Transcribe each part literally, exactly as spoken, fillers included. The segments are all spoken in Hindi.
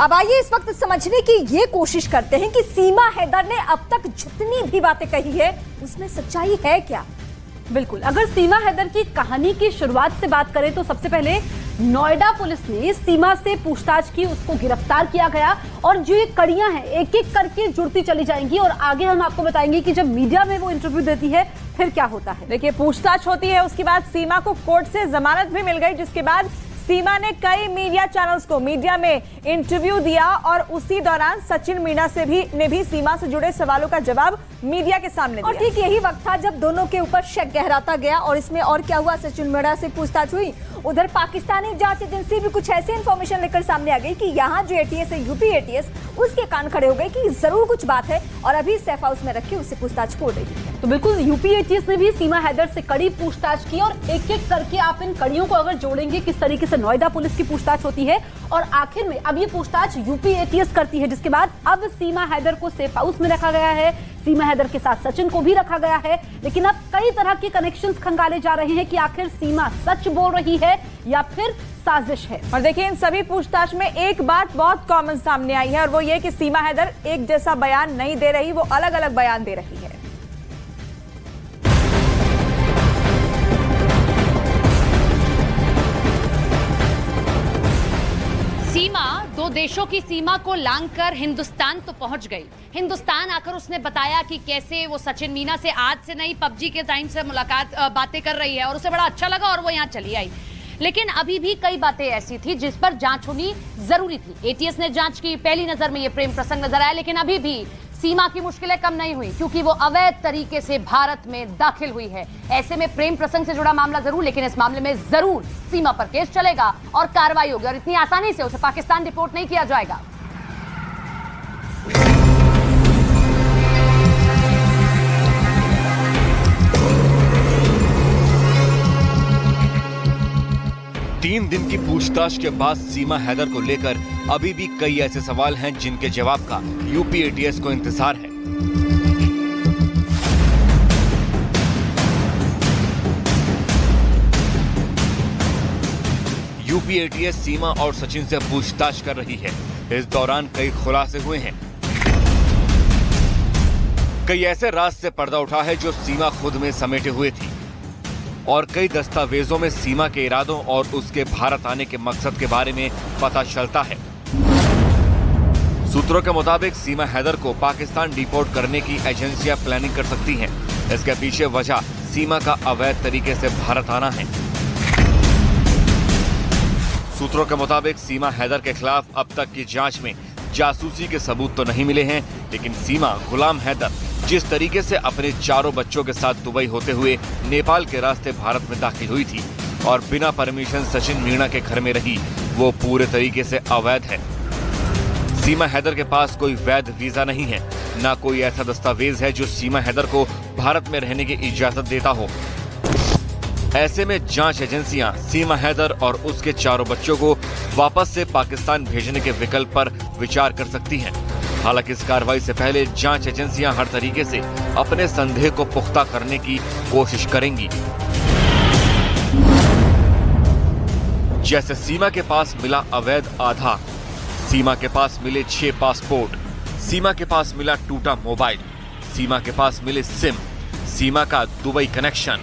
अब आइए इस वक्त समझने की ये कोशिश करते हैं कि सीमा हैदर ने अब तक जितनी भी बातें कही है उसमें सच्चाई है क्या। बिल्कुल, अगर सीमा हैदर की कहानी की शुरुआत से बात करें तो सबसे पहले नोएडा पुलिस ने सीमा से पूछताछ की, उसको गिरफ्तार किया गया और जो ये कड़ियां हैं एक एक करके जुड़ती चली जाएंगी और आगे हम आपको बताएंगे कि जब मीडिया में वो इंटरव्यू देती है फिर क्या होता है। देखिए, पूछताछ होती है, उसके बाद सीमा को कोर्ट से जमानत भी मिल गई, जिसके बाद सीमा ने कई मीडिया चैनल्स को मीडिया में इंटरव्यू दिया और उसी दौरान सचिन मीणा से भी ने भी सीमा से जुड़े सवालों का जवाब मीडिया के सामने दिया। और ठीक यही वक्त था जब दोनों के ऊपर शक गहराता गया और इसमें और क्या हुआ, सचिन मीणा से पूछताछ हुई, उधर पाकिस्तानी जांच एजेंसी भी कुछ ऐसी इन्फॉर्मेशन लेकर सामने आ गई कि यहाँ जो एटीएस है यूपीएटीएस उसके कान खड़े हो गए कि जरूर कुछ बात है और अभी सेफ हाउस में रखी उससे पूछताछ हो रही है। तो बिल्कुल यूपीएटीएस ने भी सीमा हैदर से कड़ी पूछताछ की और एक एक करके आप इन कड़ियों को अगर जोड़ेंगे किस तरीके से नोएडा पुलिस की पूछताछ होती है और आखिर में अब ये पूछताछ यूपीएटीएस करती है, जिसके बाद अब सीमा हैदर को सेफ हाउस में रखा गया है। सीमा हैदर के साथ सचिन को भी रखा गया है, लेकिन अब कई तरह के कनेक्शंस खंगाले जा रहे हैं कि आखिर सीमा सच बोल रही है या फिर साजिश है। और देखिए, इन सभी पूछताछ में एक बात बहुत कॉमन सामने आई है और वो ये कि सीमा हैदर एक जैसा बयान नहीं दे रही, वो अलग अलग बयान दे रही है। सीमा दो देशों की सीमा को लांघकर हिंदुस्तान तो पहुंच गई। हिंदुस्तान आकर उसने बताया कि कैसे वो सचिन मीणा से आज से नहीं पबजी के टाइम से मुलाकात बातें कर रही है और उसे बड़ा अच्छा लगा और वो यहाँ चली आई। लेकिन अभी भी कई बातें ऐसी थी जिस पर जांच होनी जरूरी थी। एटीएस ने जांच की, पहली नजर में ये प्रेम प्रसंग नजर आया, लेकिन अभी भी सीमा की मुश्किलें कम नहीं हुई क्योंकि वो अवैध तरीके से भारत में दाखिल हुई है। ऐसे में प्रेम प्रसंग से जुड़ा मामला जरूर, लेकिन इस मामले में जरूर सीमा पर केस चलेगा और कार्रवाई होगी और इतनी आसानी से उसे पाकिस्तान डिपोर्ट नहीं किया जाएगा। तीन दिन की पूछताछ के बाद सीमा हैदर को लेकर अभी भी कई ऐसे सवाल हैं जिनके जवाब का यूपीएटीएस को इंतजार है। यूपीएटीएस सीमा और सचिन से पूछताछ कर रही है। इस दौरान कई खुलासे हुए हैं, कई ऐसे राज से पर्दा उठा है जो सीमा खुद में समेटे हुए थी और कई दस्तावेजों में सीमा के इरादों और उसके भारत आने के मकसद के बारे में पता चलता है। सूत्रों के मुताबिक सीमा हैदर को पाकिस्तान डिपोर्ट करने की एजेंसियां प्लानिंग कर सकती हैं। इसके पीछे वजह सीमा का अवैध तरीके से भारत आना है। सूत्रों के मुताबिक सीमा हैदर के खिलाफ अब तक की जांच में जासूसी के सबूत तो नहीं मिले हैं, लेकिन सीमा गुलाम हैदर जिस तरीके से अपने चारों बच्चों के साथ दुबई होते हुए नेपाल के रास्ते भारत में दाखिल हुई थी और बिना परमिशन सचिन मीणा के घर में रही, वो पूरे तरीके से अवैध है। सीमा हैदर के पास कोई वैध वीजा नहीं है, ना कोई ऐसा दस्तावेज है जो सीमा हैदर को भारत में रहने की इजाजत देता हो। ऐसे में जांच एजेंसियां सीमा हैदर और उसके चारों बच्चों को वापस से पाकिस्तान भेजने के विकल्प पर विचार कर सकती हैं। हालांकि इस कार्रवाई से पहले जांच एजेंसियां हर तरीके से अपने संदेह को पुख्ता करने की कोशिश करेंगी। जैसे सीमा के पास मिला अवैध आधार, सीमा के पास मिले छह पासपोर्ट, सीमा के पास मिला टूटा मोबाइल, सीमा के पास मिले सिम, सीमा का दुबई कनेक्शन,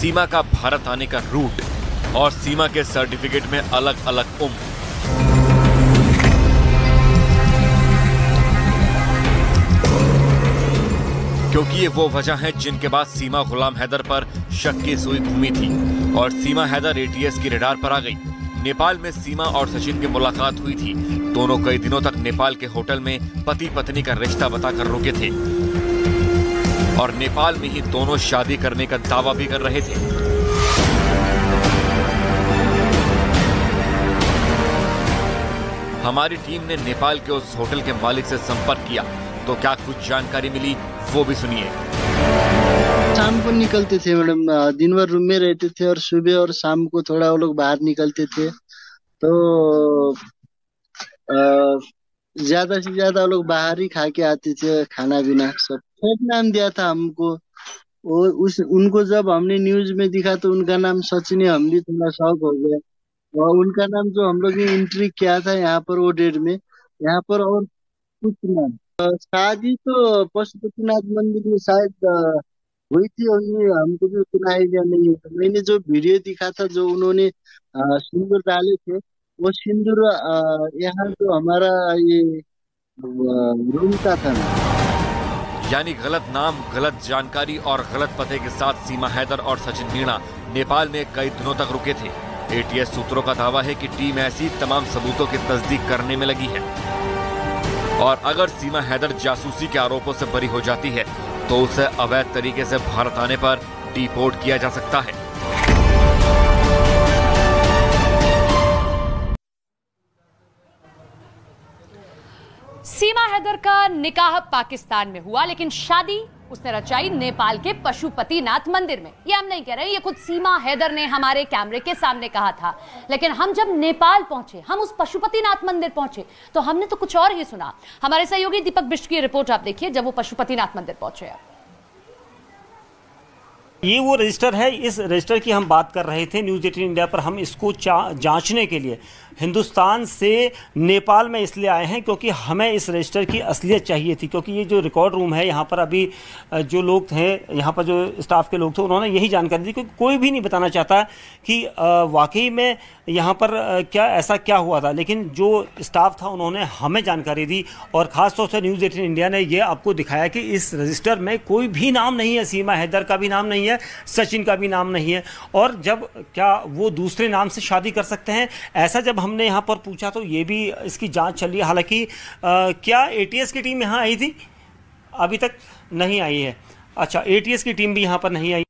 सीमा का भारत आने का रूट और सीमा के सर्टिफिकेट में अलग अलग उम्र। क्योंकि ये वो वजह है जिनके बाद सीमा गुलाम हैदर पर शक की सुई घूमी थी और सीमा हैदर एटीएस की रडार पर आ गई। नेपाल में सीमा और सचिन की मुलाकात हुई थी। दोनों कई दिनों तक नेपाल के होटल में पति पत्नी का रिश्ता बताकर रुके थे और नेपाल में ही दोनों शादी करने का दावा भी कर रहे थे। हमारी टीम ने नेपाल के उस होटल के मालिक से संपर्क किया तो क्या कुछ जानकारी मिली वो भी सुनिए। शाम को निकलते थे मैडम, दिन भर रूम में रहते थे और सुबह और शाम को थोड़ा वो लोग बाहर निकलते थे, तो ज्यादा से ज्यादा लोग बाहर ही खा के आते थे, खाना पीना सब। एक नाम दिया था हमको और उस उनको जब हमने न्यूज में दिखा तो उनका नाम सचिन है, हम भी थोड़ा शौक हो गया और उनका नाम जो हम लोग ने एंट्री किया था यहाँ पर वो डेट में यहाँ पर और कुछ नहीं। अ, शादी तो पशुपतिनाथ मंदिर में शायद अ, हुई थी, और ये हमको भी उतना आइडिया नहीं है। मैंने जो वीडियो दिखा था, जो उन्होंने अ, सिंदूर डाले थे, वो सिंदूर अ, यहाँ जो हमारा ये अ, रूम का था ना। यानी गलत नाम, गलत जानकारी और गलत पते के साथ सीमा हैदर और सचिन मीणा नेपाल में कई दिनों तक रुके थे। एटीएस सूत्रों का दावा है कि टीम ऐसी तमाम सबूतों की तस्दीक करने में लगी है, और अगर सीमा हैदर जासूसी के आरोपों से बरी हो जाती है तो उसे अवैध तरीके से भारत आने पर डिपोर्ट किया जा सकता है। सीमा हैदर का निकाह पाकिस्तान में हुआ, लेकिन शादी उसने रचाई नेपाल के पशुपतिनाथ मंदिर में। ये हम नहीं कह रहे, ये खुद सीमा हैदर ने हमारे कैमरे के सामने कहा था। लेकिन हम जब नेपाल पहुंचे, हम उस पशुपतिनाथ मंदिर पहुंचे, तो हमने तो कुछ और ही सुना। हमारे सहयोगी दीपक बिश्ट की रिपोर्ट आप देखिए, जब वो पशुपतिनाथ मंदिर पहुंचे। ये वो रजिस्टर है, इस रजिस्टर की हम बात कर रहे थे न्यूज़ एटीन इंडिया पर। हम इसको जांचने के लिए हिंदुस्तान से नेपाल में इसलिए आए हैं क्योंकि हमें इस रजिस्टर की असलियत चाहिए थी, क्योंकि ये जो रिकॉर्ड रूम है यहाँ पर, अभी जो लोग थे यहाँ पर, जो स्टाफ के लोग थे, उन्होंने यही जानकारी दी, क्योंकि कोई भी नहीं बताना चाहता कि वाकई में यहाँ पर क्या ऐसा क्या हुआ था। लेकिन जो स्टाफ था उन्होंने हमें जानकारी दी, और ख़ासतौर से न्यूज़ एटीन इंडिया ने यह आपको दिखाया कि इस रजिस्टर में कोई भी नाम नहीं है, सीमा हैदर का भी नाम नहीं है, सचिन का भी नाम नहीं है, और जब क्या वो दूसरे नाम से शादी कर सकते हैं, ऐसा जब हमने यहाँ पर पूछा तो ये भी इसकी जांच चल रही है। हालांकि क्या एटीएस की टीम यहाँ आई थी? अभी तक नहीं आई है। अच्छा, एटीएस की टीम भी यहाँ पर नहीं आई।